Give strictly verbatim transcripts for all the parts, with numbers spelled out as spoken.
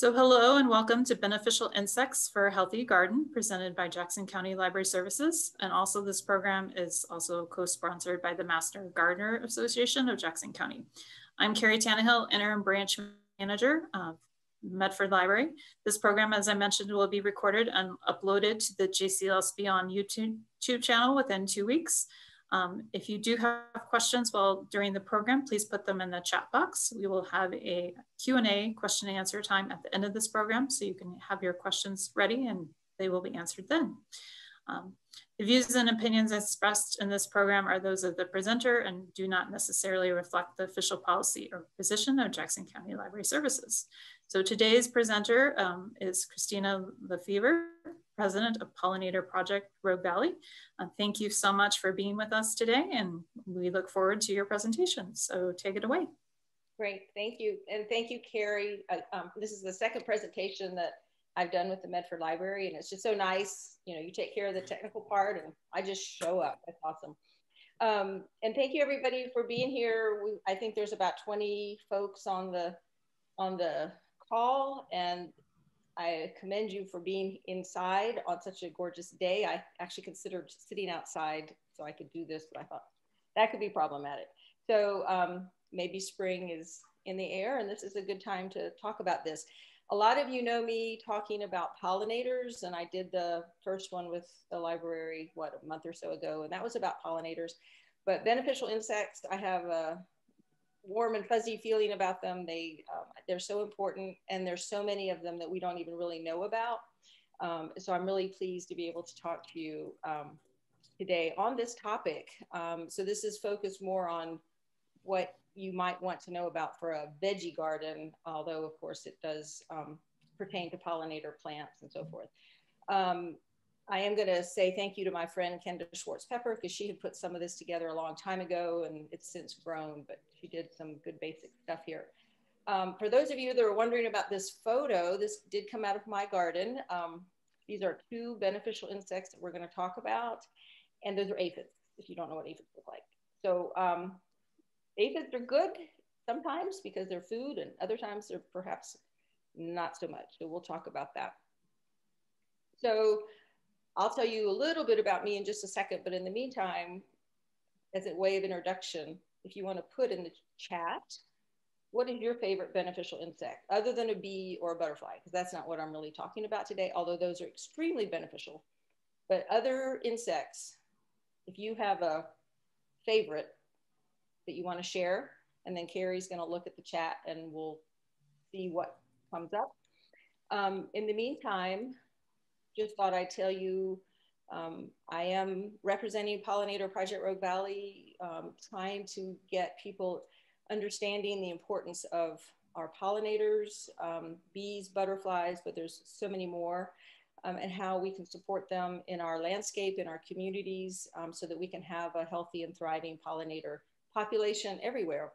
So hello and welcome to Beneficial Insects for a Healthy Garden, presented by Jackson County Library Services. And also this program is also co-sponsored by the Master Gardener Association of Jackson County. I'm Carrie Tannehill, Interim Branch Manager of Medford Library. This program, as I mentioned, will be recorded and uploaded to the J C L S Beyond YouTube, YouTube channel within two weeks. Um, if you do have questions while during the program, please put them in the chat box. We will have a Q and A, question and answer time at the end of this program, so you can have your questions ready and they will be answered then. Um, the views and opinions expressed in this program are those of the presenter and do not necessarily reflect the official policy or position of Jackson County Library Services. So today's presenter um, is Christina Lefever, President of Pollinator Project Rogue Valley. Uh, thank you so much for being with us today, and we look forward to your presentation. So take it away. Great, thank you. And thank you, Carrie. Uh, um, this is the second presentation that I've done with the Medford Library, and it's just so nice. You know, you take care of the technical part and I just show up. That's awesome. Um, and thank you everybody for being here. We, I think there's about twenty folks on the, on the call, and I commend you for being inside on such a gorgeous day. I actually considered sitting outside so I could do this, but I thought that could be problematic. So um, maybe spring is in the air and this is a good time to talk about this. A lot of you know me talking about pollinators, and I did the first one with the library, what, a month or so ago, and that was about pollinators. But beneficial insects, I have a warm and fuzzy feeling about them. They, um, they're so important, and there's so many of them that we don't even really know about. Um, so I'm really pleased to be able to talk to you um, today on this topic. Um, so this is focused more on what you might want to know about for a veggie garden, although of course it does um, pertain to pollinator plants and so forth. Um, I am gonna say thank you to my friend Kendra Schwartz Pepper, because she had put some of this together a long time ago and it's since grown, but she did some good basic stuff here. Um, for those of you that are wondering about this photo, this did come out of my garden. Um, these are two beneficial insects that we're gonna talk about, and those are aphids, if you don't know what aphids look like. So. Um, Aphids are good sometimes because they're food, and other times they're perhaps not so much. So we'll talk about that. So I'll tell you a little bit about me in just a second, but in the meantime, as a way of introduction, if you want to put in the chat, what is your favorite beneficial insect other than a bee or a butterfly? Because that's not what I'm really talking about today, although those are extremely beneficial. But other insects, if you have a favorite that you want to share, and then Carrie's going to look at the chat and we'll see what comes up. Um, in the meantime, just thought I'd tell you, um, I am representing Pollinator Project Rogue Valley, um, trying to get people understanding the importance of our pollinators, um, bees, butterflies, but there's so many more, um, and how we can support them in our landscape, in our communities, um, so that we can have a healthy and thriving pollinator population everywhere.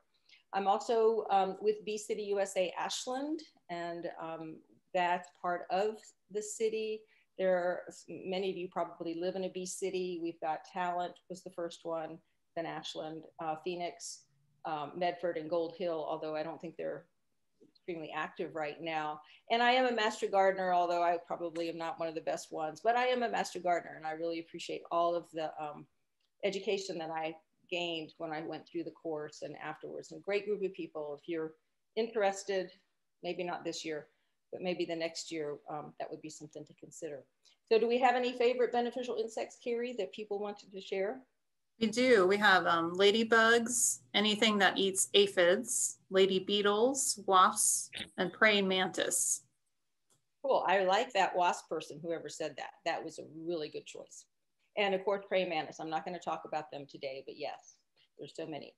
I'm also um, with Bee City U S A Ashland, and um, that's part of the city. There are many of you probably live in a bee city. We've got Talent was the first one, then Ashland, uh, Phoenix, um, Medford, and Gold Hill, although I don't think they're extremely active right now. And I am a master gardener, although I probably am not one of the best ones, but I am a master gardener, and I really appreciate all of the um, education that I gained when I went through the course and afterwards. And a great group of people. If you're interested, maybe not this year, but maybe the next year, um, that would be something to consider. So do we have any favorite beneficial insects, Carrie, that people wanted to share? We do. We have um, ladybugs, anything that eats aphids, lady beetles, wasps, and praying mantis. Cool. I like that wasp person, whoever said that. That was a really good choice. And of course, praying mantis. I'm not going to talk about them today, but yes, there's so many.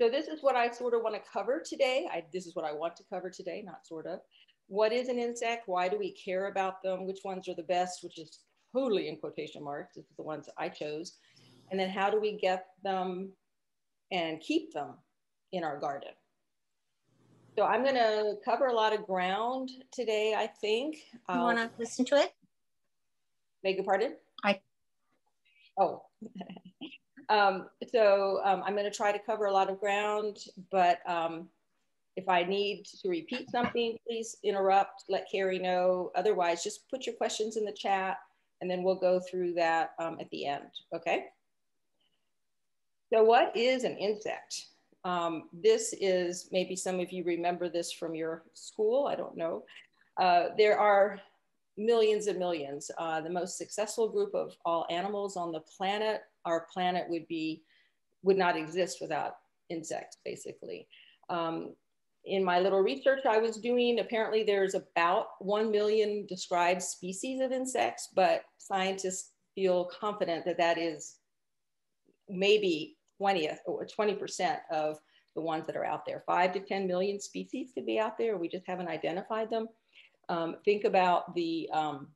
So this is what I sort of want to cover today. I, this is what I want to cover today, not sort of. What is an insect? Why do we care about them? Which ones are the best, which is totally in quotation marks. This is the ones I chose. And then how do we get them and keep them in our garden? So I'm going to cover a lot of ground today, I think. You want to listen to it? Beg your pardon? I Oh, um, so um, I'm going to try to cover a lot of ground, but um, If I need to repeat something, please interrupt, let Carrie know. Otherwise, just put your questions in the chat and then we'll go through that um, at the end, okay? So what is an insect? Um, this is, maybe some of you remember this from your school, I don't know. Uh, there are millions and millions. Uh, the most successful group of all animals on the planet, our planet would be, would not exist without insects, basically. Um, In my little research I was doing, apparently there's about one million described species of insects, but scientists feel confident that that is maybe twentieth or twenty percent of the ones that are out there. five to ten million species could be out there. We just haven't identified them. Um, think about the um,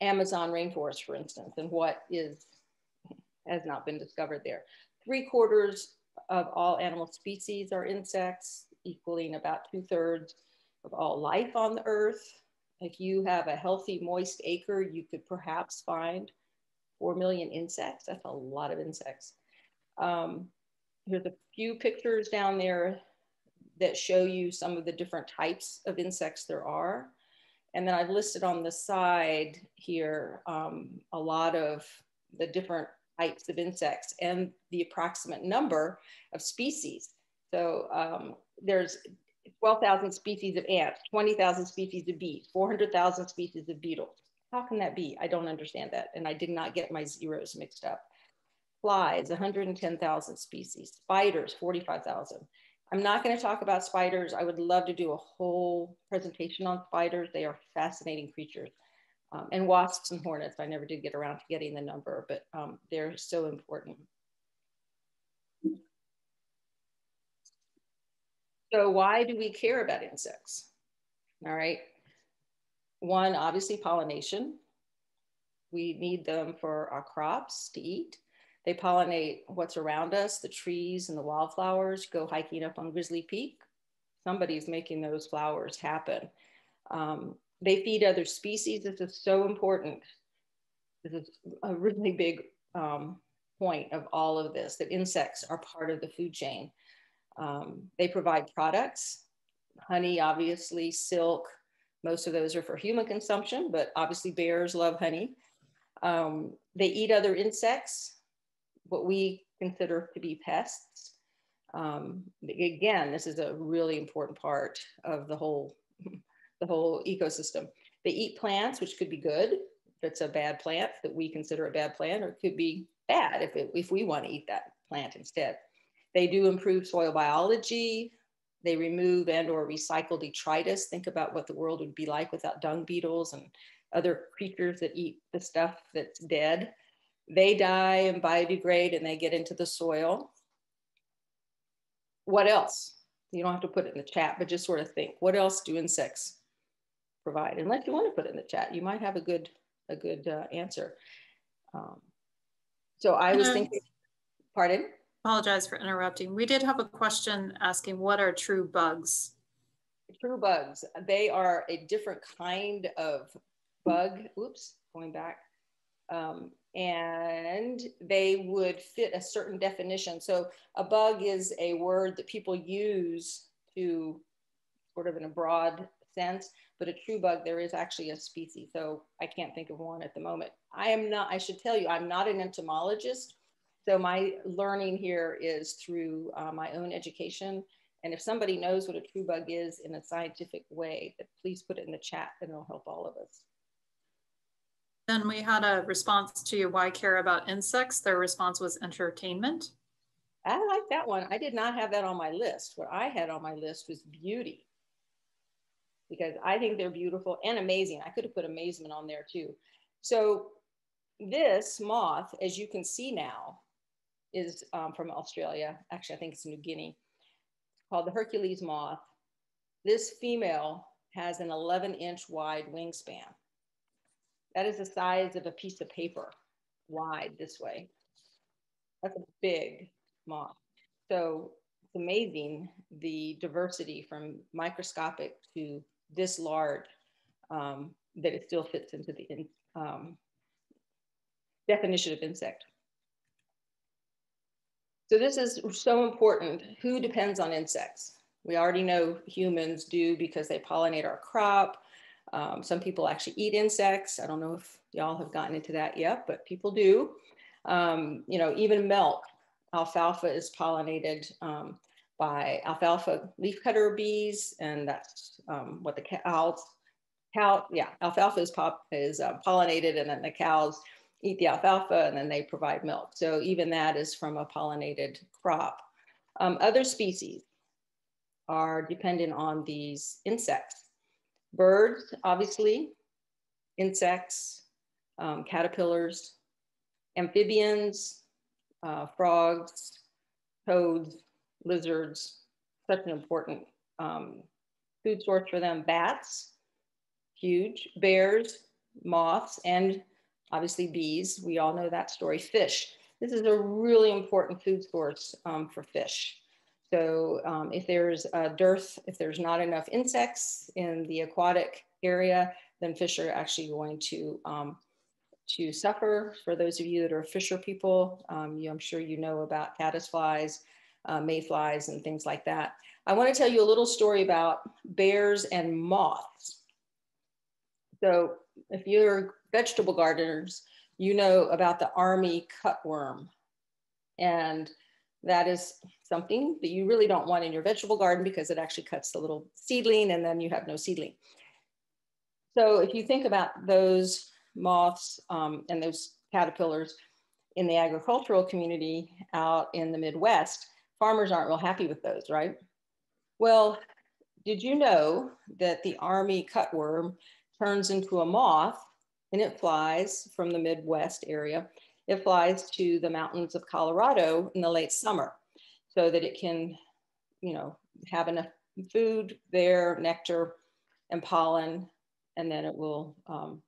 Amazon rainforest, for instance, and what is, has not been discovered there. Three quarters of all animal species are insects, equaling about two thirds of all life on the earth. If you have a healthy, moist acre, you could perhaps find four million insects. That's a lot of insects. Um, here's a few pictures down there that show you some of the different types of insects there are. And then I've listed on the side here um, a lot of the different types of insects and the approximate number of species. So um, there's twelve thousand species of ants, twenty thousand species of bees, four hundred thousand species of beetles. How can that be? I don't understand that. And I did not get my zeros mixed up. Flies, one hundred ten thousand species. Spiders, forty-five thousand. I'm not going to talk about spiders. I would love to do a whole presentation on spiders. They are fascinating creatures. Um, and wasps and hornets. I never did get around to getting the number, but um, they're so important. So why do we care about insects? All right. One, obviously pollination. We need them for our crops to eat. They pollinate what's around us, the trees and the wildflowers. Go hiking up on Grizzly Peak. Somebody's making those flowers happen. Um, they feed other species. This is so important. This is a really big um, point of all of this, that insects are part of the food chain. Um, they provide products, honey, obviously, silk. Most of those are for human consumption, but obviously bears love honey. Um, they eat other insects, what we consider to be pests. Um, again, this is a really important part of the whole, the whole ecosystem. They eat plants, which could be good if it's a bad plant that we consider a bad plant, or it could be bad if, it, if we want to eat that plant instead. They do improve soil biology. They remove and or recycle detritus. Think about what the world would be like without dung beetles and other creatures that eat the stuff that's dead. They die and biodegrade and they get into the soil. What else? You don't have to put it in the chat, but just sort of think, what else do insects provide? Unless you want to put it in the chat, you might have a good, a good uh, answer. Um, so I was thinking, pardon? Apologize for interrupting. We did have a question asking, what are true bugs? True bugs, they are a different kind of bug. Oops, going back. Um, and they would fit a certain definition. So a bug is a word that people use to sort of in a broad sense, but a true bug, there is actually a species. So I can't think of one at the moment. I am not, I should tell you, I'm not an entomologist. So my learning here is through uh, my own education. And if somebody knows what a true bug is in a scientific way, please put it in the chat and it'll help all of us. Then we had a response to why care about insects. Their response was entertainment. I like that one. I did not have that on my list. What I had on my list was beauty, because I think they're beautiful and amazing. I could have put amazement on there too. So this moth, as you can see now, is um, from Australia. Actually, I think it's New Guinea, called the Hercules moth. This female has an eleven inch wide wingspan. That is the size of a piece of paper, wide this way. That's a big moth. So it's amazing, the diversity from microscopic to this large, um, that it still fits into the um, definition of insect. So this is so important. Who depends on insects? We already know humans do because they pollinate our crop. Um, some people actually eat insects. I don't know if y'all have gotten into that yet, but people do. Um, you know, even milk, alfalfa is pollinated um, by alfalfa leafcutter bees, and that's um, what the cows, cow, yeah, alfalfa is, pop, is uh, pollinated, and then the cows eat the alfalfa and then they provide milk. So even that is from a pollinated crop. Um, other species are dependent on these insects. Birds, obviously, insects, um, caterpillars, amphibians, uh, frogs, toads, lizards, such an important um, food source for them. Bats, huge. Bears, moths, and obviously bees. We all know that story. Fish. This is a really important food source um, for fish. So um, if there's a dearth, if there's not enough insects in the aquatic area, then fish are actually going to um, to suffer. For those of you that are fisher people, um, you, I'm sure you know about caddisflies, uh, mayflies, and things like that. I want to tell you a little story about bears and moths. So if you're vegetable gardeners, you know about the army cutworm, and that is something that you really don't want in your vegetable garden because it actually cuts the little seedling and then you have no seedling. So if you think about those moths um, and those caterpillars in the agricultural community out in the Midwest, farmers aren't real happy with those, right? Well, did you know that the army cutworm turns into a moth and it flies from the Midwest area? It flies to the mountains of Colorado in the late summer so that it can, you know, have enough food there, nectar and pollen, and then it will um,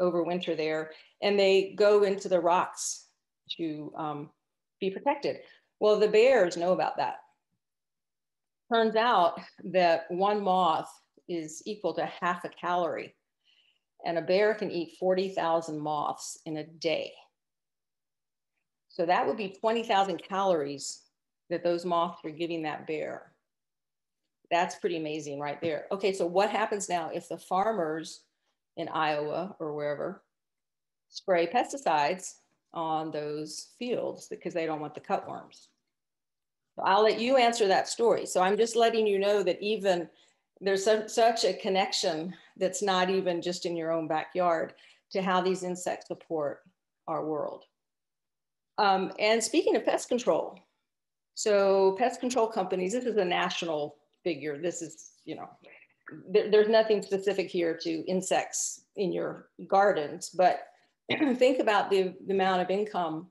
overwinter there. And they go into the rocks to um, be protected. Well, the bears know about that. Turns out that one moth is equal to half a calorie, and a bear can eat forty thousand moths in a day. So that would be twenty thousand calories that those moths are giving that bear. That's pretty amazing right there. Okay, so what happens now if the farmers in Iowa or wherever spray pesticides on those fields because they don't want the cutworms? I'll let you answer that story. So I'm just letting you know that even there's such a connection that's not even just in your own backyard to how these insects support our world. Um, and speaking of pest control, so pest control companies, this is a national figure. This is, you know, th there's nothing specific here to insects in your gardens, but think about the, the amount of income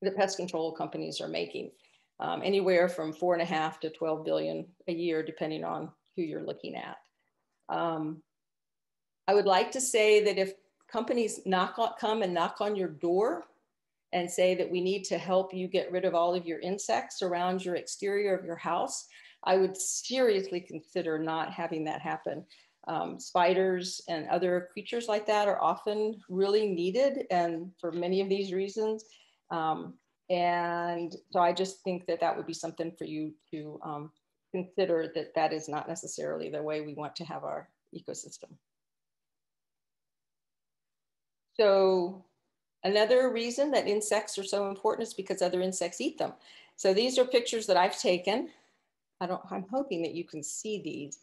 that pest control companies are making, um, anywhere from four and a half to twelve billion a year, depending on who you're looking at. Um, I would like to say that if companies knock on, come and knock on your door and say that we need to help you get rid of all of your insects around your exterior of your house, I would seriously consider not having that happen. Um, spiders and other creatures like that are often really needed, and for many of these reasons. Um, and so I just think that that would be something for you to um, consider, that that is not necessarily the way we want to have our ecosystem. So, another reason that insects are so important is because other insects eat them. So these are pictures that I've taken. I don't, I'm hoping that you can see these.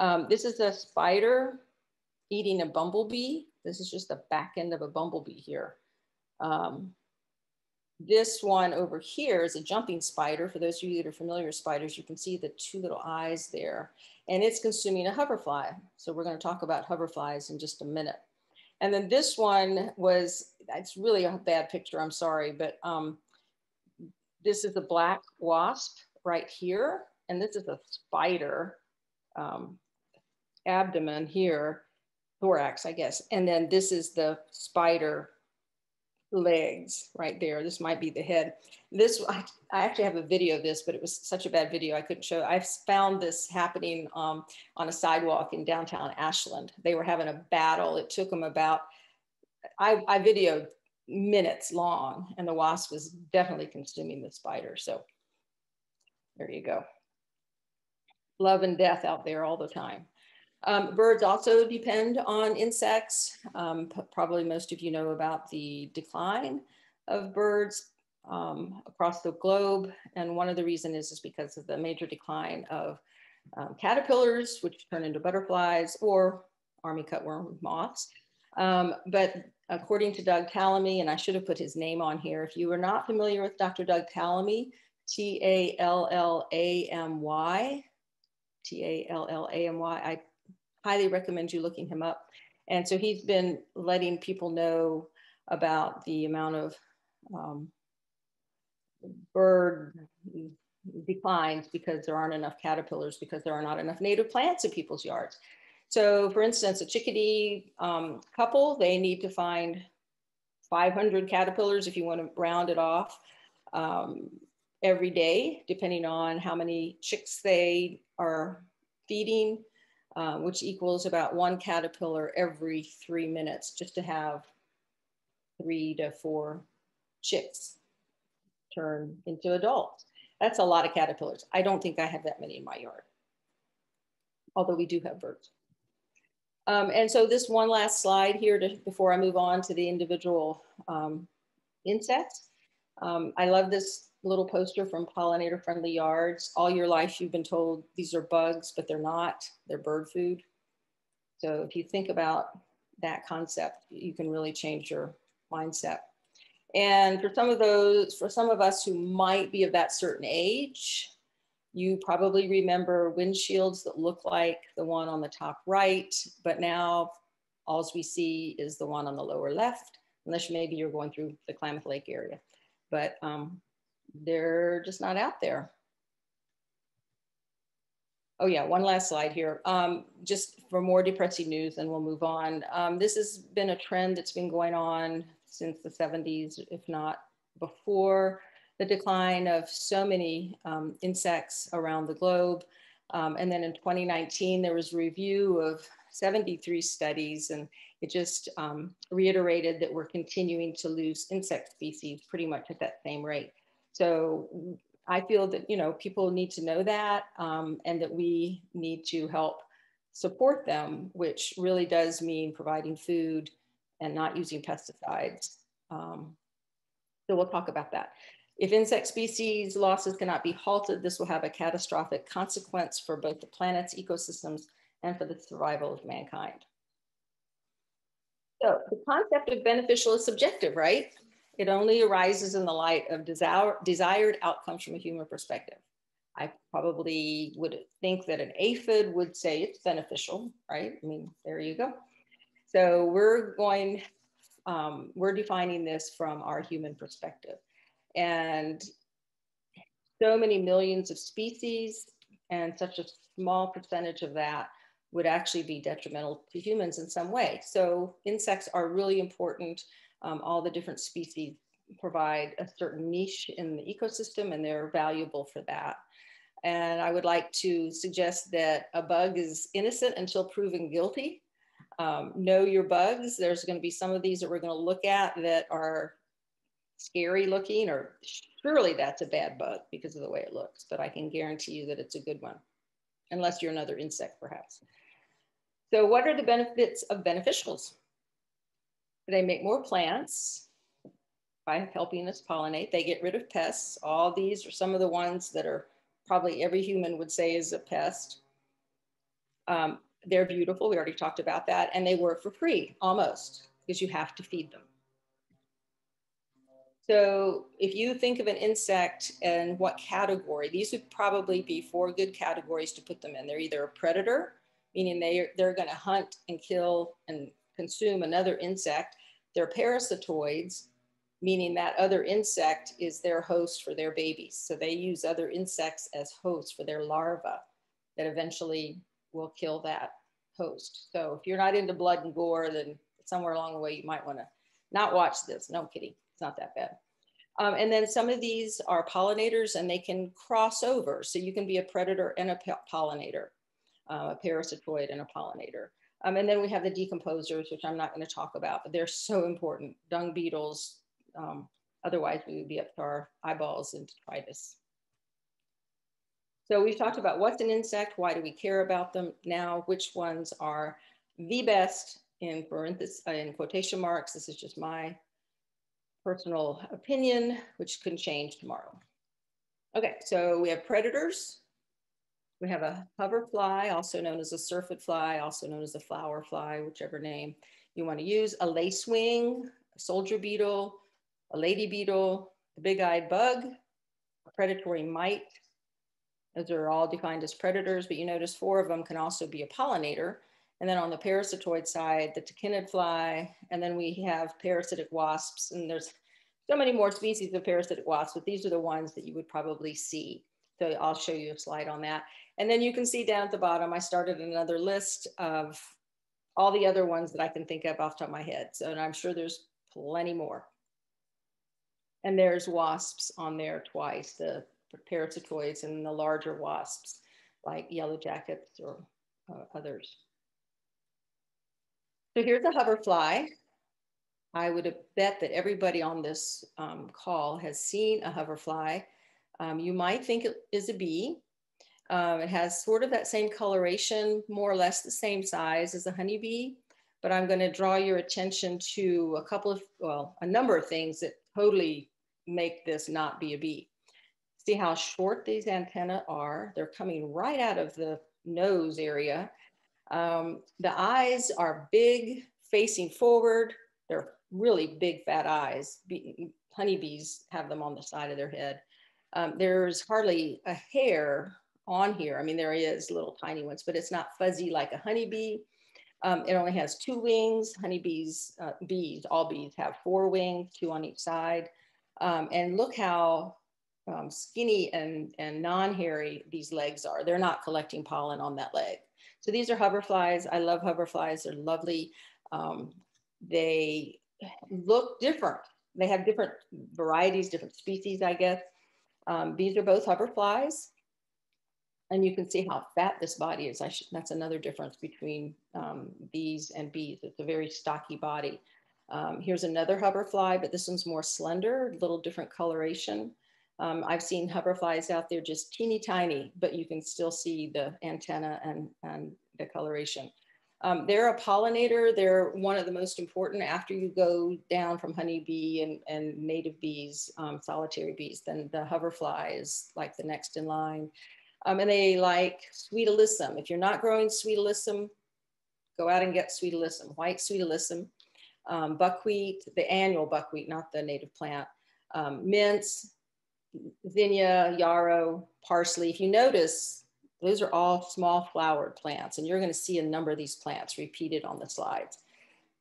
Um, this is a spider eating a bumblebee. This is just the back end of a bumblebee here. Um, this one over here is a jumping spider. For those of you that are familiar with spiders, you can see the two little eyes there. And it's consuming a hoverfly. So we're going to talk about hoverflies in just a minute. And then this one was, it's really a bad picture, I'm sorry, but um, this is the black wasp right here. And this is a spider um, abdomen here, thorax, I guess. And then this is the spider legs right there. This might be the head. This, I, I actually have a video of this, but it was such a bad video I couldn't show. I've found this happening um, on a sidewalk in downtown Ashland. They were having a battle. It took them about, I, I videoed minutes long, and the wasp was definitely consuming the spider. So there you go. love and death out there all the time. Um, birds also depend on insects. Um, probably most of you know about the decline of birds um, across the globe. And one of the reasons is, is because of the major decline of um, caterpillars, which turn into butterflies, or army cutworm moths. Um, but according to Doug Tallamy, and I should have put his name on here, if you are not familiar with Doctor Doug Tallamy, T A L L A M Y, T A L L A M Y, I highly recommend you looking him up. And so he's been letting people know about the amount of um, bird declines because there aren't enough caterpillars, because there are not enough native plants in people's yards. So for instance, a chickadee um, couple, they need to find five hundred caterpillars, if you want to round it off, um, every day, depending on how many chicks they are feeding, uh, which equals about one caterpillar every three minutes, just to have three to four chicks turn into adults. That's a lot of caterpillars. I don't think I have that many in my yard, although we do have birds. Um, and so this one last slide here to, before I move on to the individual um, insects. Um, I love this little poster from Pollinator Friendly Yards. All your life you've been told these are bugs, but they're not, they're bird food. So if you think about that concept, you can really change your mindset. And for some of those, for some of us who might be of that certain age, you probably remember windshields that look like the one on the top right, but now all we see is the one on the lower left, unless maybe you're going through the Klamath Lake area. But um, they're just not out there. Oh yeah, one last slide here. Um, just for more depressing news, and we'll move on. Um, this has been a trend that's been going on since the seventies, if not before. The decline of so many um, insects around the globe. Um, and then in twenty nineteen, there was a review of seventy-three studies, and it just um, reiterated that we're continuing to lose insect species pretty much at that same rate. So I feel that, you know, people need to know that, um, and that we need to help support them, which really does mean providing food and not using pesticides. Um, so we'll talk about that. If insect species losses cannot be halted, this will have a catastrophic consequence for both the planet's ecosystems and for the survival of mankind. So the concept of beneficial is subjective, right? It only arises in the light of desire, desired outcomes from a human perspective. I probably would think that an aphid would say it's beneficial, right? I mean, there you go. So we're going, um, we're defining this from our human perspective. And so many millions of species, and such a small percentage of that would actually be detrimental to humans in some way. So insects are really important. Um, all the different species provide a certain niche in the ecosystem, and they're valuable for that. And I would like to suggest that a bug is innocent until proven guilty. Um, know your bugs. There's going to be some of these that we're going to look at that are scary looking, or surely that's a bad bug because of the way it looks, but I can guarantee you that it's a good one, unless you're another insect perhaps. So what are the benefits of beneficials? They make more plants by helping us pollinate. They get rid of pests. All these are some of the ones that are probably every human would say is a pest. Um, they're beautiful, we already talked about that, and they work for free, almost, because you have to feed them. So if you think of an insect and what category, these would probably be four good categories to put them in. They're either a predator, meaning they, they're gonna hunt and kill and consume another insect. They're parasitoids, meaning that other insect is their host for their babies. So they use other insects as hosts for their larvae that eventually will kill that host. So if you're not into blood and gore, then somewhere along the way, you might wanna not watch this, no kidding. It's not that bad. Um, and then some of these are pollinators, and they can cross over. So you can be a predator and a pollinator, uh, a parasitoid and a pollinator. Um, and then we have the decomposers, which I'm not going to talk about, but they're so important. Dung beetles, um, otherwise we would be up to our eyeballs in detritus. So we've talked about what's an insect, why do we care about them. Now, which ones are the best, in parentheses, in quotation marks. This is just my personal opinion, which can change tomorrow. Okay, so we have predators. We have a hover fly, also known as a surfeit fly, also known as a flower fly, whichever name you want to use, a lacewing, a soldier beetle, a lady beetle, the big-eyed bug, a predatory mite. Those are all defined as predators, but you notice four of them can also be a pollinator. And then on the parasitoid side, the tachinid fly, and then we have parasitic wasps, and there's so many more species of parasitic wasps, but these are the ones that you would probably see. So I'll show you a slide on that. And then you can see down at the bottom, I started another list of all the other ones that I can think of off the top of my head. So, and I'm sure there's plenty more. And there's wasps on there twice, the parasitoids and the larger wasps like yellow jackets or uh, others. So here's a hoverfly. I would bet that everybody on this um, call has seen a hoverfly. Um, you might think it is a bee. Um, it has sort of that same coloration, more or less the same size as a honeybee, but I'm going to draw your attention to a couple of, well, a number of things that totally make this not be a bee. See how short these antennae are. They're coming right out of the nose area. Um, the eyes are big, facing forward. They're really big, fat eyes. Bee, honeybees have them on the side of their head. Um, there's hardly a hair on here. I mean, there is little tiny ones, but it's not fuzzy like a honeybee. Um, it only has two wings. Honeybees, uh, bees, all bees have four wings, two on each side. Um, and look how um, skinny and, and non-hairy these legs are. They're not collecting pollen on that leg. So these are hoverflies. I love hoverflies. They're lovely. Um, they look different. They have different varieties, different species, I guess. Um, these are both hoverflies, and you can see how fat this body is. I should, that's another difference between um, these and bees. It's a very stocky body. Um, here's another hoverfly, but this one's more slender, a little different coloration. Um, I've seen hoverflies out there just teeny tiny, but you can still see the antenna and, and the coloration. Um, they're a pollinator. They're one of the most important. After you go down from honeybee and, and native bees, um, solitary bees, then the hoverfly is like the next in line. Um, and they like sweet alyssum. If you're not growing sweet alyssum, go out and get sweet alyssum, white sweet alyssum, um, buckwheat, the annual buckwheat, not the native plant, um, mints, zinnia, yarrow, parsley. If you notice, those are all small flowered plants, and you're going to see a number of these plants repeated on the slides.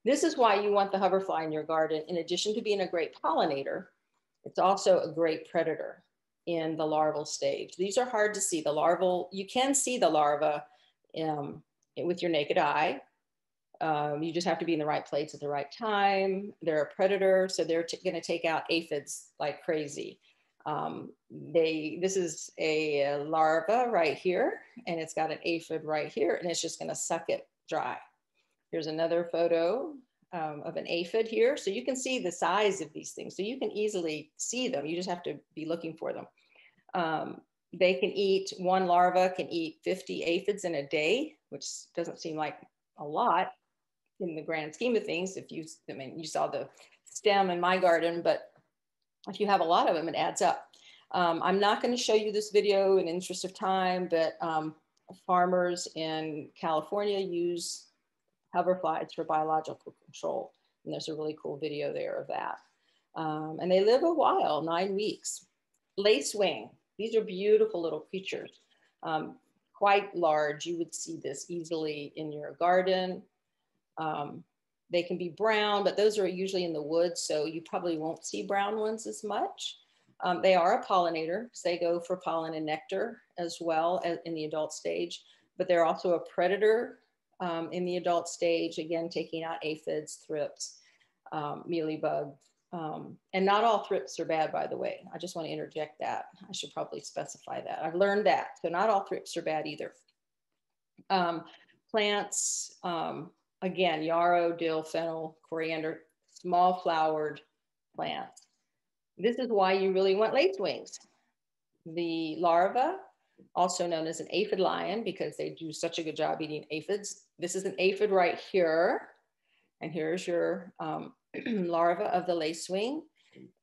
This is why you want the hoverfly in your garden. In addition to being a great pollinator, it's also a great predator in the larval stage. These are hard to see. The larval, you can see the larva um, with your naked eye. Um, you just have to be in the right place at the right time. They're a predator, so they're going to take out aphids like crazy. Um, they, this is a larva right here, and it's got an aphid right here, and it's just going to suck it dry. Here's another photo um, of an aphid here. So you can see the size of these things. So you can easily see them. You just have to be looking for them. Um, they can eat, one larva can eat fifty aphids in a day, which doesn't seem like a lot in the grand scheme of things. If you, I mean, you saw the stem in my garden, but if you have a lot of them, it adds up. Um, I'm not going to show you this video in the interest of time, but um, farmers in California use hoverflies for biological control. And there's a really cool video there of that. Um, and they live a while, nine weeks. Lacewing, these are beautiful little creatures. Um, quite large, you would see this easily in your garden. Um, They can be brown, but those are usually in the woods, so you probably won't see brown ones as much. Um, they are a pollinator, because they go for pollen and nectar as well as in the adult stage, but they're also a predator um, in the adult stage, again, taking out aphids, thrips, um, mealybugs, um, and not all thrips are bad, by the way. I just want to interject that. I should probably specify that. I've learned that, so not all thrips are bad either. Um, plants, um, Again, yarrow, dill, fennel, coriander, small flowered plants. This is why you really want lacewings. The larva also known as an aphid lion because they do such a good job eating aphids. This is an aphid right here. And here's your um, larva of the lacewing.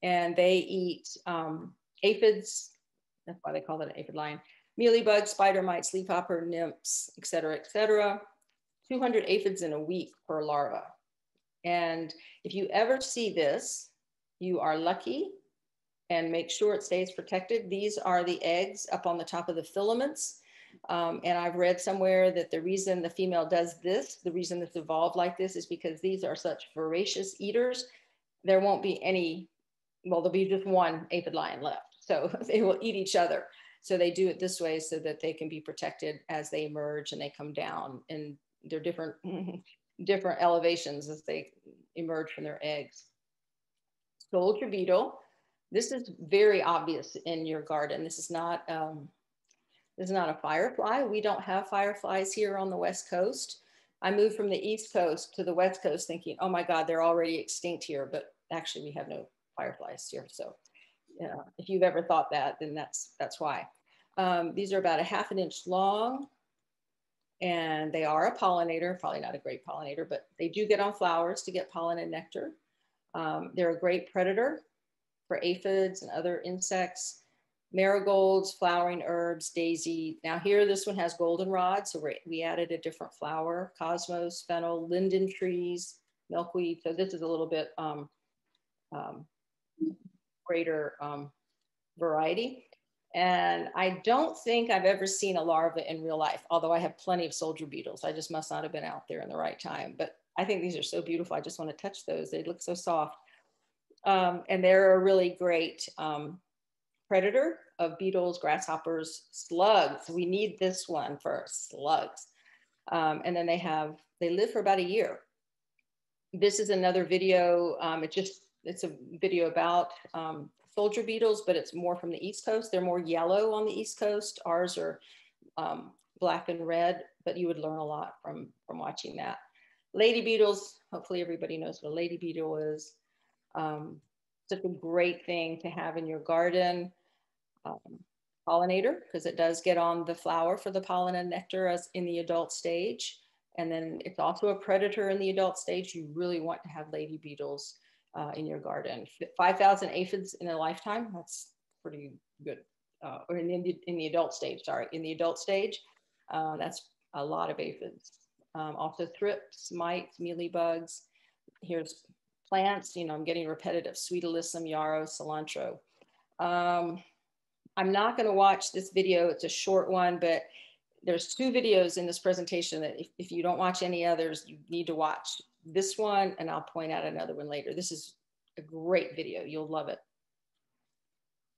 And they eat um, aphids, that's why they call it an aphid lion, mealybugs, spider mites, leafhopper, nymphs, et cetera, et cetera. two hundred aphids in a week per larva. And if you ever see this, you are lucky, and make sure it stays protected. These are the eggs up on the top of the filaments. Um, and I've read somewhere that the reason the female does this, the reason it's evolved like this, is because these are such voracious eaters. There won't be any, well, there'll be just one aphid lion left. So they will eat each other. So they do it this way so that they can be protected as they emerge and they come down in their different, different elevations as they emerge from their eggs. Soldier beetle. This is very obvious in your garden. This is not, um, this is not a firefly. We don't have fireflies here on the West Coast. I moved from the East Coast to the West Coast thinking, oh my God, they're already extinct here, but actually we have no fireflies here. So yeah, if you've ever thought that, then that's, that's why. Um, these are about a half an inch long and they are a pollinator, probably not a great pollinator, but they do get on flowers to get pollen and nectar. Um, they're a great predator for aphids and other insects, marigolds, flowering herbs, daisy. Now here, this one has goldenrod, so we're, we added a different flower, cosmos, fennel, linden trees, milkweed. So this is a little bit um, um, greater um, variety. And I don't think I've ever seen a larva in real life, although I have plenty of soldier beetles. I just must not have been out there in the right time. But I think these are so beautiful. I just want to touch those. They look so soft. Um, and they're a really great um, predator of beetles, grasshoppers, slugs. We need this one for slugs. Um, and then they have, they live for about a year. This is another video. Um, it just, it's a video about um, soldier beetles, but it's more from the East Coast. They're more yellow on the East Coast. Ours are um, black and red, but you would learn a lot from, from watching that. Lady beetles, hopefully everybody knows what a lady beetle is. Um, such a great thing to have in your garden. Um, pollinator, because it does get on the flower for the pollen and nectar as in the adult stage. And then it's also a predator in the adult stage. You really want to have lady beetles uh, in your garden. five thousand aphids in a lifetime, that's pretty good. Uh, or in the, in the adult stage, sorry. In the adult stage, uh, that's a lot of aphids. Um, also thrips, mites, mealybugs. Here's plants, you know, I'm getting repetitive, sweet alyssum, yarrow, cilantro. Um, I'm not going to watch this video. It's a short one, but there's two videos in this presentation that if, if you don't watch any others, you need to watch this one, and I'll point out another one later. This is a great video. You'll love it.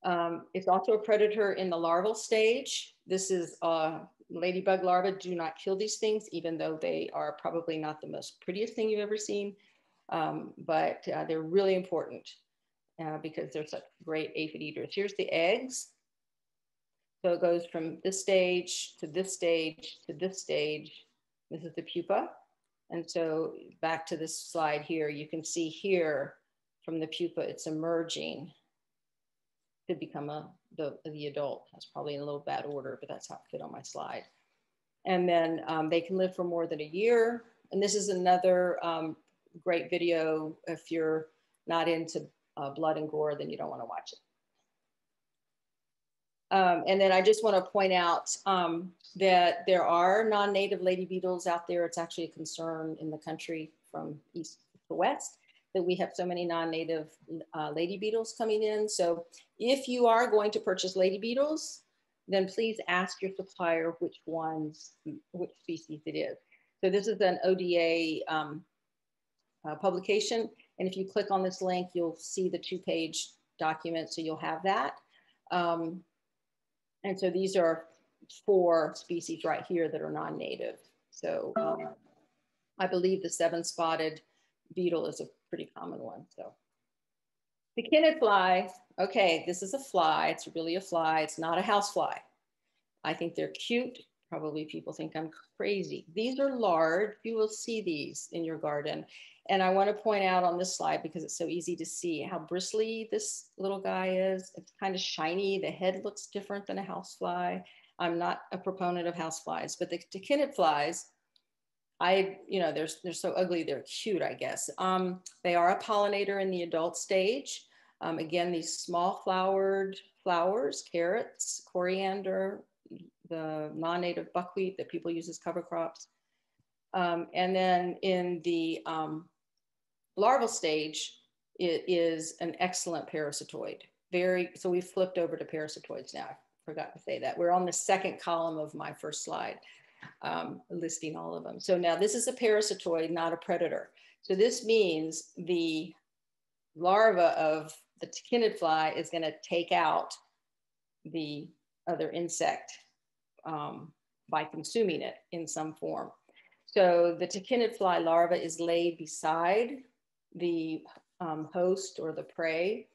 Um, it's also a predator in the larval stage. This is a ladybug larva. Do not kill these things, even though they are probably not the most prettiest thing you've ever seen. Um, but uh, they're really important uh, because they're such great aphid eaters. Here's the eggs. So it goes from this stage to this stage to this stage. This is the pupa. And so back to this slide here, you can see here from the pupa, it's emerging to become a, the, the adult. That's probably in a little bad order, but that's how it fit on my slide. And then um, they can live for more than a year. And this is another um, great video. If you're not into uh, blood and gore, then you don't want to watch it. Um, and then I just want to point out um, that there are non-native lady beetles out there. It's actually a concern in the country from east to west that we have so many non-native uh, lady beetles coming in. So if you are going to purchase lady beetles, then please ask your supplier which ones, which species it is. So this is an O D A um, Uh, publication. And if you click on this link, you'll see the two-page document. So you'll have that. Um, and so these are four species right here that are non-native. So um, I believe the seven-spotted beetle is a pretty common one. So the kinnid fly. Okay, this is a fly. It's really a fly. It's not a house fly. I think they're cute. Probably people think I'm crazy. These are large. You will see these in your garden. And I want to point out on this slide, because it's so easy to see, how bristly this little guy is. It's kind of shiny. The head looks different than a housefly. I'm not a proponent of houseflies, but the tachinid flies, I, you know, they're, they're so ugly, they're cute, I guess. Um, they are a pollinator in the adult stage. Um, again, these small flowered flowers, carrots, coriander, the non-native buckwheat that people use as cover crops. Um, and then in the um, larval stage, it is an excellent parasitoid. Very, so we flipped over to parasitoids now. I forgot to say that. We're on the second column of my first slide, um, listing all of them. So now this is a parasitoid, not a predator. So this means the larva of the tachinid fly is going to take out the other insect um, by consuming it in some form. So the tachinid fly larva is laid beside the um, host or the prey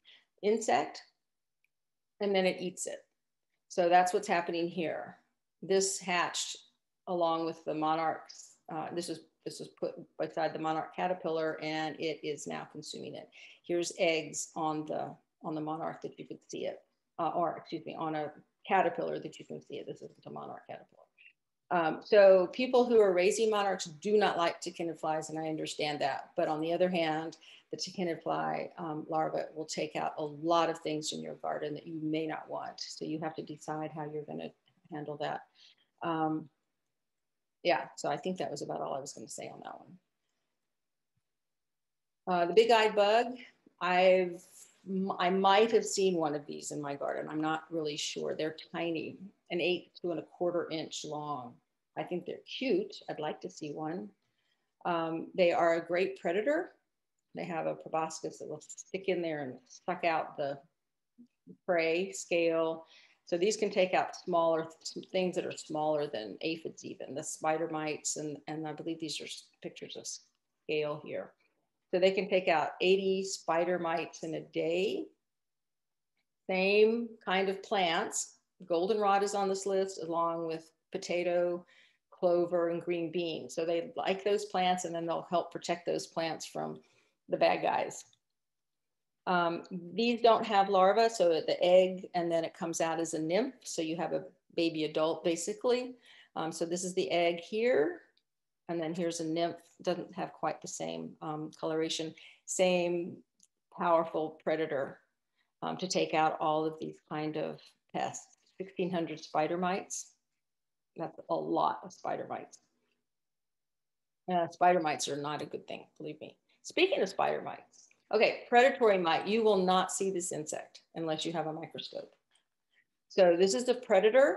insect, and then it eats it. So that's what's happening here. This hatched along with the monarchs. Uh, this is This was put beside the monarch caterpillar, and it is now consuming it. Here's eggs on the on the monarch that you can see it, uh, or excuse me, on a caterpillar that you can see it. This isn't a monarch caterpillar. Um, so people who are raising monarchs do not like tachinid flies, and I understand that. But on the other hand, the tachinid fly um, larva will take out a lot of things in your garden that you may not want. So you have to decide how you're going to handle that. Um, Yeah, so I think that was about all I was going to say on that one. Uh, the big-eyed bug, I've, I might have seen one of these in my garden. I'm not really sure. They're tiny, an eight to and a quarter inch long. I think they're cute. I'd like to see one. Um, they are a great predator. They have a proboscis that will stick in there and suck out the prey scale. So these can take out smaller th things that are smaller than aphids, even the spider mites, and, and I believe these are pictures of scale here. So they can take out eighty spider mites in a day. Same kind of plants. Goldenrod is on this list, along with potato, clover, and green beans. So they like those plants, and then they'll help protect those plants from the bad guys. Um, these don't have larvae, so the egg, and then it comes out as a nymph. So you have a baby adult, basically. Um, so this is the egg here, and then here's a nymph. Doesn't have quite the same um, coloration, same powerful predator um, to take out all of these kind of pests. sixteen hundred spider mites. That's a lot of spider mites. Uh, spider mites are not a good thing, believe me. Speaking of spider mites, okay, predatory mite. You will not see this insect unless you have a microscope. So this is the predator.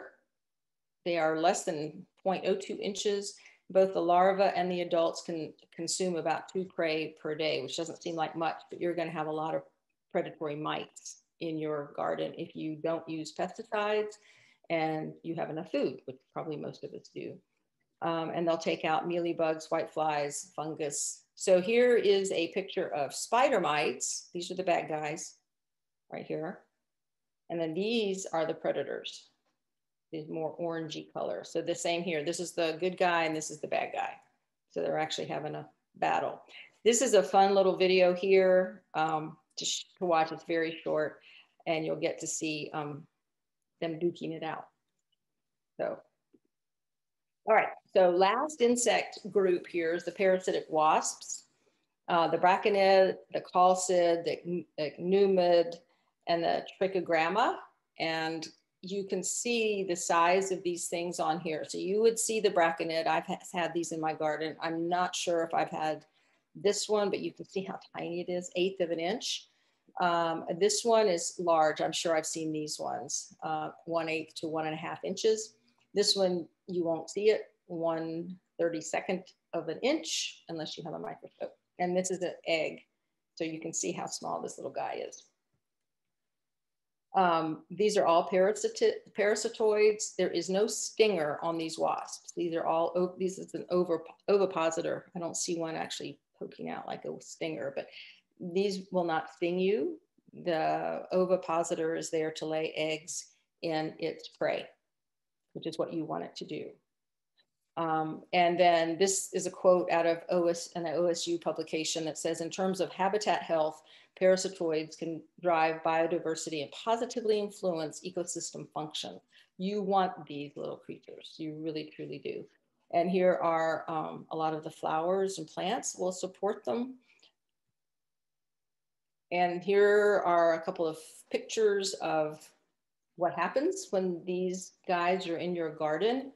They are less than zero point zero two inches. Both the larva and the adults can consume about two prey per day, which doesn't seem like much, but you're going to have a lot of predatory mites in your garden if you don't use pesticides and you have enough food, which probably most of us do. Um, and they'll take out mealybugs, whiteflies, fungus. So here is a picture of spider mites. These are the bad guys right here. And then these are the predators. These more orangey color. So the same here. This is the good guy and this is the bad guy. So they're actually having a battle. This is a fun little video here um, to, to watch. It's very short and you'll get to see um, them duking it out. So, all right. So last insect group here is the parasitic wasps, uh, the Braconid, the Chalcid, the Icneumid, and the Trichogramma. And you can see the size of these things on here. So you would see the Braconid. I've ha had these in my garden. I'm not sure if I've had this one, but you can see how tiny it is, eighth of an inch. Um, this one is large. I'm sure I've seen these ones, uh, one eighth to one and a half inches. This one, you won't see it. one thirty-second of an inch, unless you have a microscope. And this is an egg. So you can see how small this little guy is. Um, these are all parasiti parasitoids. There is no stinger on these wasps. These are all, this is an over, ovipositor. I don't see one actually poking out like a stinger, but these will not sting you. The ovipositor is there to lay eggs in its prey, which is what you want it to do. Um, and then this is a quote out of O S, an O S U publication that says, in terms of habitat health, parasitoids can drive biodiversity and positively influence ecosystem function. You want these little creatures, you really truly do. And here are um, a lot of the flowers and plants. We'll support them. And here are a couple of pictures of what happens when these guys are in your garden.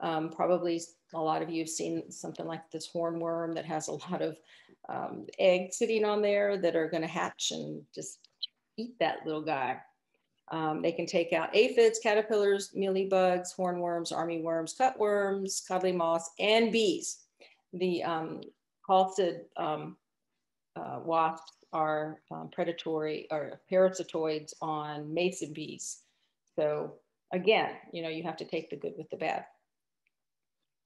Um, probably a lot of you have seen something like this hornworm that has a lot of um, eggs sitting on there that are going to hatch and just eat that little guy. Um, they can take out aphids, caterpillars, mealybugs, hornworms, armyworms, cutworms, codling moths, and bees. The um, halted um, uh, wasps are um, predatory or parasitoids on mason bees. So again, you know, you have to take the good with the bad.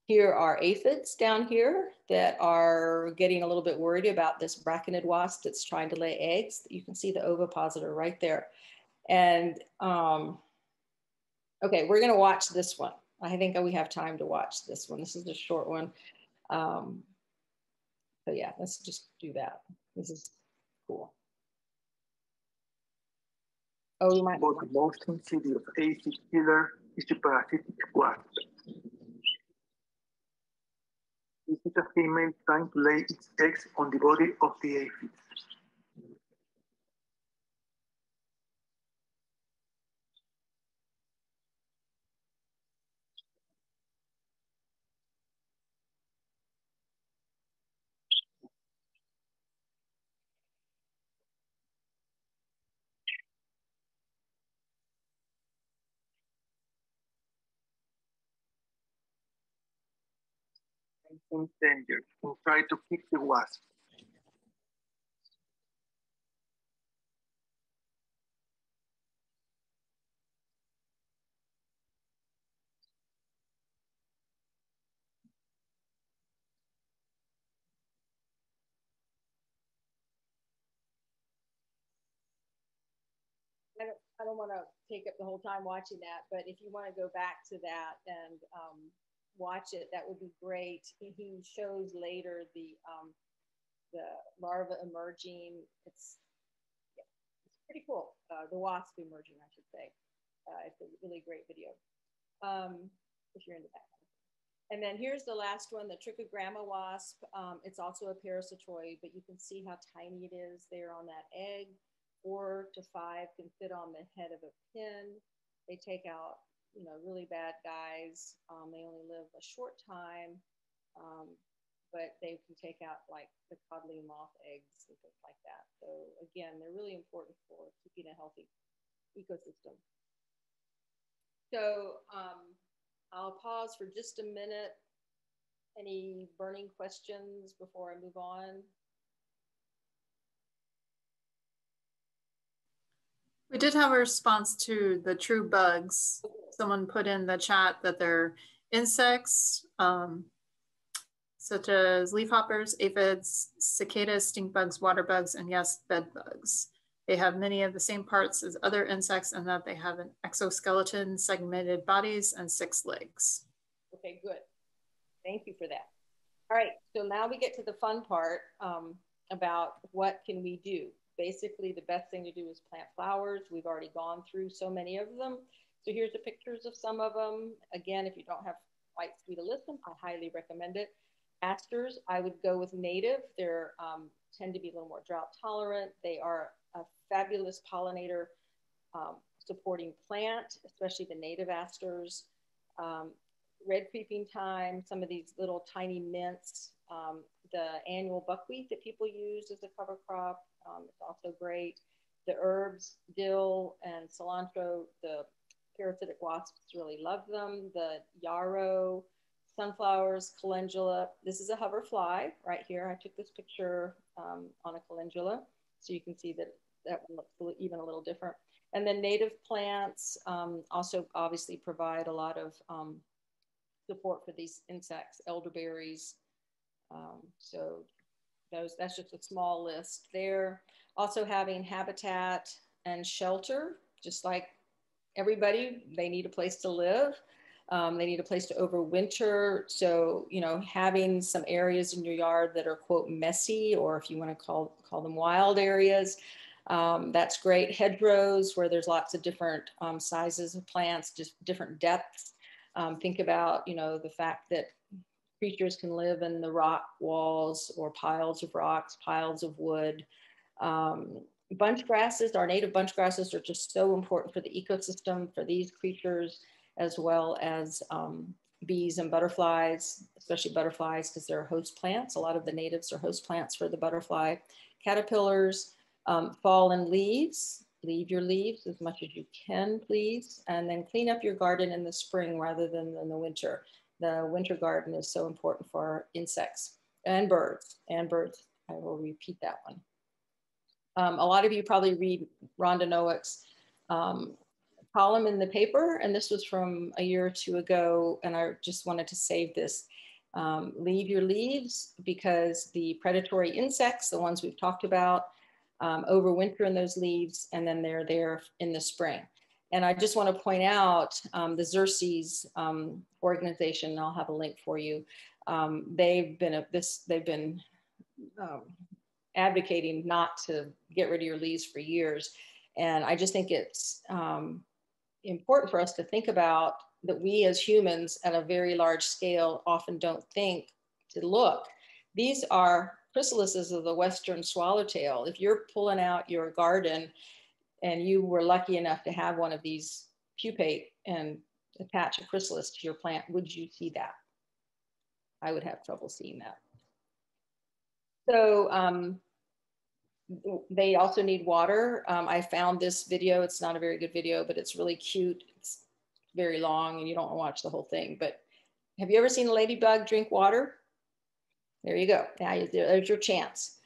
Here are aphids down here that are getting a little bit worried about this brackened wasp that's trying to lay eggs. You can see the ovipositor right there. And, um, okay, we're gonna watch this one. I think we have time to watch this one. This is a short one. Um, so yeah, let's just do that. This is cool. Oh, you might- But the most insidious aphid killer is the parasitic wasp. This is a female trying to lay its eggs on the body of the aphid. In danger and try to kick the wasp. I don't, I don't want to take up the whole time watching that, but if you want to go back to that and um, watch it, that would be great. He, he shows later the um, the larva emerging. It's, yeah, it's pretty cool. Uh, the wasp emerging, I should say. Uh, it's a really great video um, if you're in the back. And then here's the last one, the trichogramma wasp. Um, it's also a parasitoid, but you can see how tiny it is there on that egg. Four to five can fit on the head of a pin. They take out, you know, really bad guys. Um, they only live a short time, um, but they can take out like the codling moth eggs and things like that. So again, they're really important for keeping a healthy ecosystem. So um, I'll pause for just a minute. Any burning questions before I move on? We did have a response to the true bugs. Someone put in the chat that they're insects, um, such as leafhoppers, aphids, cicadas, stink bugs, water bugs, and yes, bed bugs. They have many of the same parts as other insects and in that they have an exoskeleton, segmented bodies, and six legs. Okay, good. Thank you for that. All right, so now we get to the fun part um, about what can we do. Basically, the best thing to do is plant flowers. We've already gone through so many of them. So here's the pictures of some of them. Again, if you don't have quite sweet alyssum, I highly recommend it. Asters, I would go with native. They um, tend to be a little more drought tolerant. They are a fabulous pollinator um, supporting plant, especially the native asters. Um, red creeping thyme, some of these little tiny mints. Um, the annual buckwheat that people use as a cover crop. Um, it's also great. The herbs, dill and cilantro, the parasitic wasps really love them. The yarrow, sunflowers, calendula. This is a hover fly right here. I took this picture um, on a calendula. So you can see that that one looks even a little different. And then native plants um, also obviously provide a lot of um, support for these insects, elderberries. Um, so those, that's just a small list there. Also having habitat and shelter, just like everybody, they need a place to live. Um, they need a place to overwinter. So, you know, having some areas in your yard that are quote messy, or if you want to call, call them wild areas, Um, that's great. Hedgerows where there's lots of different um, sizes of plants, just different depths. Um, think about, you know, the fact that creatures can live in the rock walls or piles of rocks, piles of wood. Um, bunch grasses, our native bunch grasses are just so important for the ecosystem, for these creatures, as well as um, bees and butterflies, especially butterflies because they're host plants. A lot of the natives are host plants for the butterfly. Caterpillars, um, fallen leaves, leave your leaves as much as you can, please, and then clean up your garden in the spring rather than in the winter. The winter garden is so important for insects and birds, and birds, I will repeat that one. Um, a lot of you probably read Rhonda Noack's um, column in the paper, and this was from a year or two ago, and I just wanted to save this. Um, leave your leaves because the predatory insects, the ones we've talked about, um, overwinter in those leaves, and then they're there in the spring. And I just want to point out um, the Xerces um, organization, and I'll have a link for you. Um, they've been, a, this, they've been, um, advocating not to get rid of your leaves for years. And I just think it's um, important for us to think about that we as humans at a very large scale often don't think to look. These are chrysalises of the Western swallowtail. If you're pulling out your garden and you were lucky enough to have one of these pupate and attach a chrysalis to your plant, would you see that? I would have trouble seeing that. So um, they also need water. Um, I found this video. It's not a very good video, but it's really cute. It's very long and you don't want to watch the whole thing, but have you ever seen a ladybug drink water? There you go. Now you, there's your chance.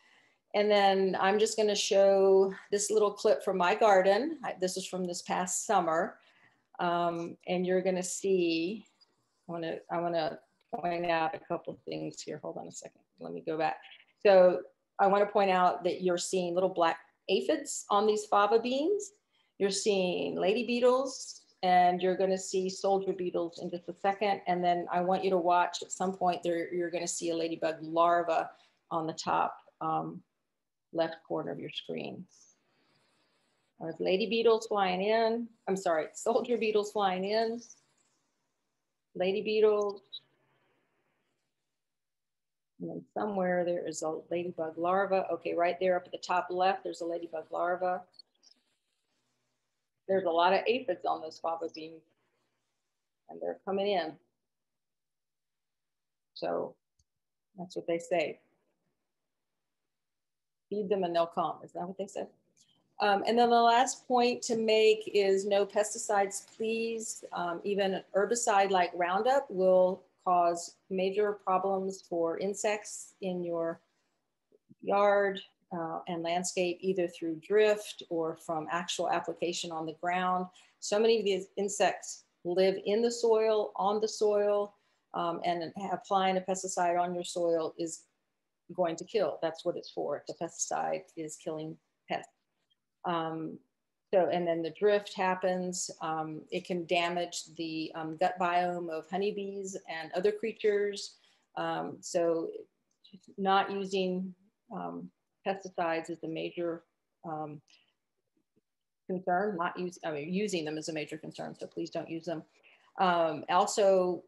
And then I'm just going to show this little clip from my garden. I, this is from this past summer. Um, and you're going to see, I want to, I want to point out a couple of things here. Hold on a second. Let me go back. So I want to point out that you're seeing little black aphids on these fava beans. You're seeing lady beetles, and you're going to see soldier beetles in just a second. And then I want you to watch at some point there, you're going to see a ladybug larva on the top um, left corner of your screen. There's lady beetles flying in. I'm sorry, soldier beetles flying in. Lady beetles. And then somewhere there is a ladybug larva. Okay, right there up at the top left, there's a ladybug larva. There's a lot of aphids on those fava beans, and they're coming in. So that's what they say. Feed them and they'll come. Is that what they said? Um, and then the last point to make is no pesticides, please. Um, even an herbicide like Roundup will cause major problems for insects in your yard uh, and landscape, either through drift or from actual application on the ground. So many of these insects live in the soil, on the soil, um, and applying a pesticide on your soil is going to kill. That's what it's for. The pesticide is killing pests. Um, So, and then the drift happens. Um, it can damage the um, gut biome of honeybees and other creatures. Um, so not using um, pesticides is a major um, concern. Not use, I mean, using them is a major concern, so please don't use them. Um, also,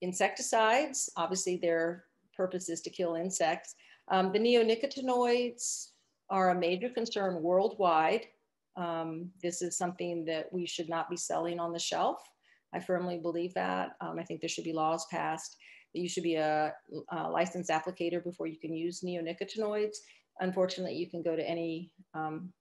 insecticides, obviously their purpose is to kill insects. Um, the neonicotinoids are a major concern worldwide. Um, this is something that we should not be selling on the shelf. I firmly believe that. Um, I think there should be laws passed that you should be a, a licensed applicator before you can use neonicotinoids. Unfortunately, you can go to any um,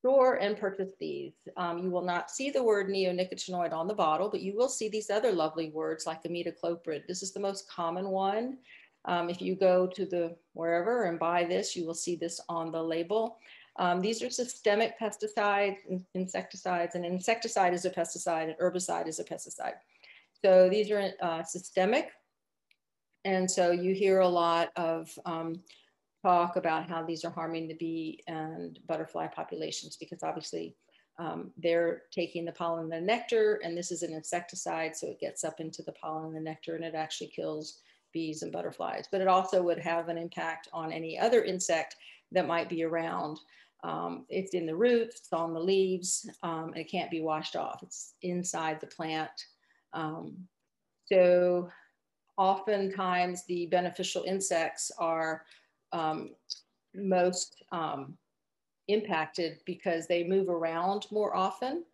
store and purchase these. Um, you will not see the word neonicotinoid on the bottle, but you will see these other lovely words like imidacloprid. This is the most common one. Um, if you go to the wherever and buy this, you will see this on the label. Um, these are systemic pesticides, insecticides. An insecticide is a pesticide, an herbicide is a pesticide. So these are uh, systemic. And so you hear a lot of um, talk about how these are harming the bee and butterfly populations because obviously um, they're taking the pollen and the nectar, and this is an insecticide, so it gets up into the pollen and the nectar and it actually kills bees and butterflies. But it also would have an impact on any other insect that might be around. Um, it's in the root, it's on the leaves, um, and it can't be washed off. It's inside the plant. Um, so oftentimes the beneficial insects are um, most um, impacted because they move around more often.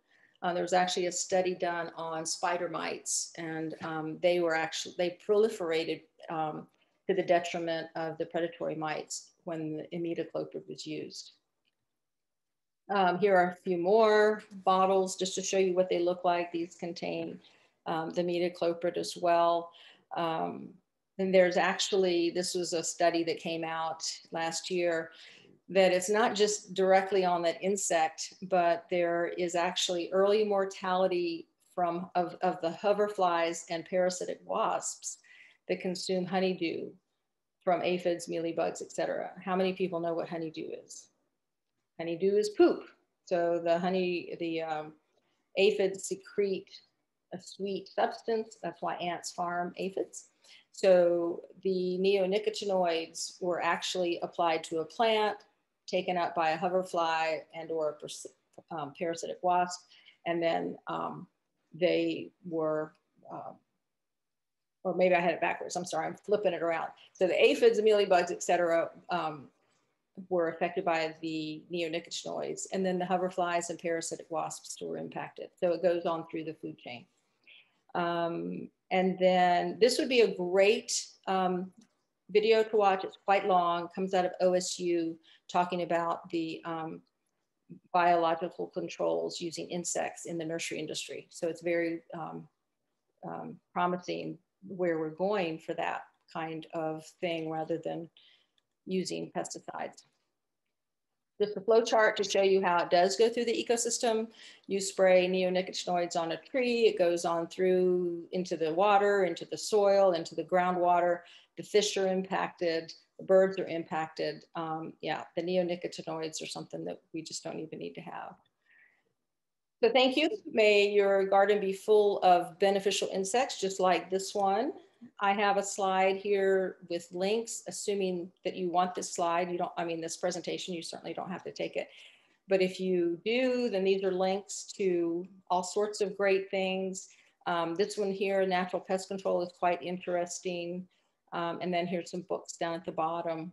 Uh, there was actually a study done on spider mites, and um, they were actually, they proliferated um, to the detriment of the predatory mites when the imidacloprid was used. Um, here are a few more bottles just to show you what they look like. These contain um, the imidacloprid as well. Um, and there's actually, this was a study that came out last year, that it's not just directly on that insect, but there is actually early mortality from of, of the hoverflies and parasitic wasps that consume honeydew from aphids, mealybugs, et cetera. How many people know what honeydew is? Honeydew is poop. So the honey, the um, aphids secrete a sweet substance. That's why ants farm aphids. So the neonicotinoids were actually applied to a plant, taken up by a hoverfly and or a um, parasitic wasp, and then um, they were, uh, or maybe I had it backwards, I'm sorry, I'm flipping it around. So the aphids, mealybugs, et cetera, um, were affected by the neonicotinoids, and then the hoverflies and parasitic wasps were impacted. So it goes on through the food chain. Um, and then this would be a great um, video to watch. It's quite long, comes out of O S U, talking about the um, biological controls using insects in the nursery industry. So it's very um, um, promising where we're going for that kind of thing rather than using pesticides. Just a flow chart to show you how it does go through the ecosystem. You spray neonicotinoids on a tree, it goes on through into the water, into the soil, into the groundwater. The fish are impacted, the birds are impacted. Um, yeah, the neonicotinoids are something that we just don't even need to have. So thank you. May your garden be full of beneficial insects, just like this one. I have a slide here with links, assuming that you want this slide. You don't, I mean, this presentation, you certainly don't have to take it. But if you do, then these are links to all sorts of great things. Um, this one here, Natural Pest Control, is quite interesting. Um, and then here's some books down at the bottom